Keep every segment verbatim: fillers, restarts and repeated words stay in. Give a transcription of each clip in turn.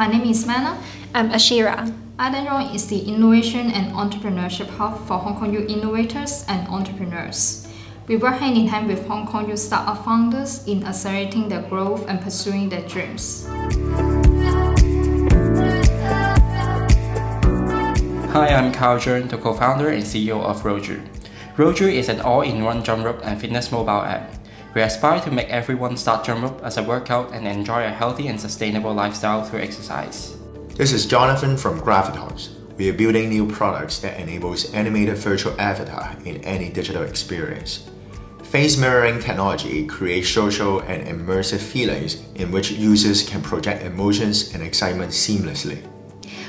My name is Mana. I'm Ashira. Adenron is the Innovation and Entrepreneurship Hub for Hong Kong youth innovators and entrepreneurs. We work hand in hand with Hong Kong youth startup founders in accelerating their growth and pursuing their dreams. Hi, I'm Kyle Jern, the co-founder and C E O of Roju. Roju is an all-in-one jump rope and fitness mobile app. We aspire to make everyone start jump rope as a workout and enjoy a healthy and sustainable lifestyle through exercise. This is Jonathan from Gravitons. We are building new products that enables animated virtual avatar in any digital experience. Face mirroring technology creates social and immersive feelings in which users can project emotions and excitement seamlessly.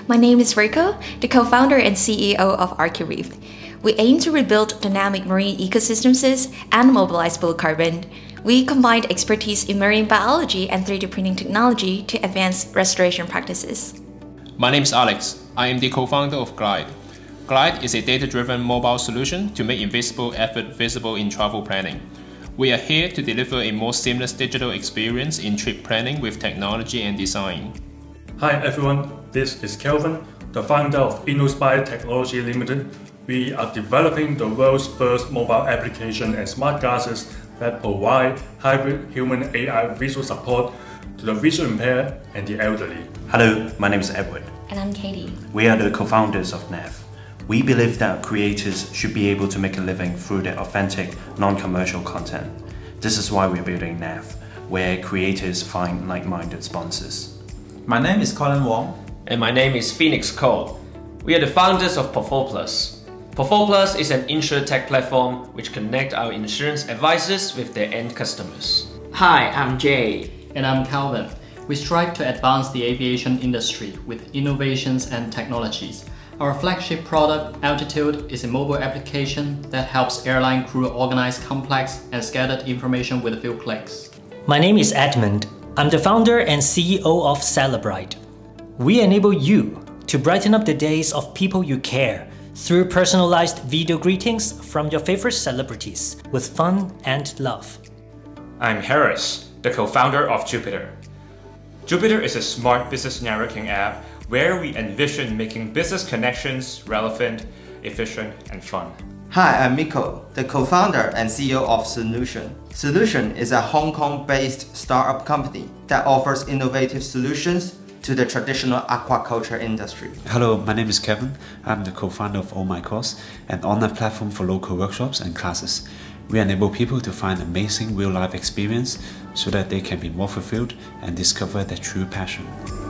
My name is Rico, the co-founder and C E O of archiREEF. We aim to rebuild dynamic marine ecosystems and mobilize blue carbon. We combine expertise in marine biology and three D printing technology to advance restoration practices. My name is Alex. I am the co-founder of Glide. Glide is a data-driven mobile solution to make invisible effort visible in travel planning. We are here to deliver a more seamless digital experience in trip planning with technology and design. Hi everyone, this is Kelvin, the founder of InnoSpire Technology Limited. We are developing the world's first mobile application and smart glasses that provide hybrid human A I visual support to the visually impaired and the elderly. Hello, my name is Edward. And I'm Katie. We are the co-founders of Nalfe. We believe that creators should be able to make a living through their authentic, non-commercial content. This is why we're building Nalfe, where creators find like-minded sponsors. My name is Colin Wong. And my name is Phoenix Cole. We are the founders of Poforplus. Poforplus is an insurtech platform which connects our insurance advisors with their end customers. Hi, I'm Jay. And I'm Calvin. We strive to advance the aviation industry with innovations and technologies. Our flagship product, Altitude, is a mobile application that helps airline crew organize complex and scattered information with a few clicks. My name is Edmund. I'm the founder and C E O of CeleBright. We enable you to brighten up the days of people you care through personalized video greetings from your favorite celebrities with fun and love. I'm Harris, the co-founder of Jupitrr. Jupitrr is a smart business networking app where we envision making business connections relevant, efficient, and fun. Hi, I'm Miko, the co-founder and C E O of Soonlution. Soonlution is a Hong Kong-based startup company that offers innovative solutions to the traditional aquaculture industry. Hello, my name is Kevin. I'm the co-founder of OhMyCourse, an online platform for local workshops and classes. We enable people to find amazing real-life experience so that they can be more fulfilled and discover their true passion.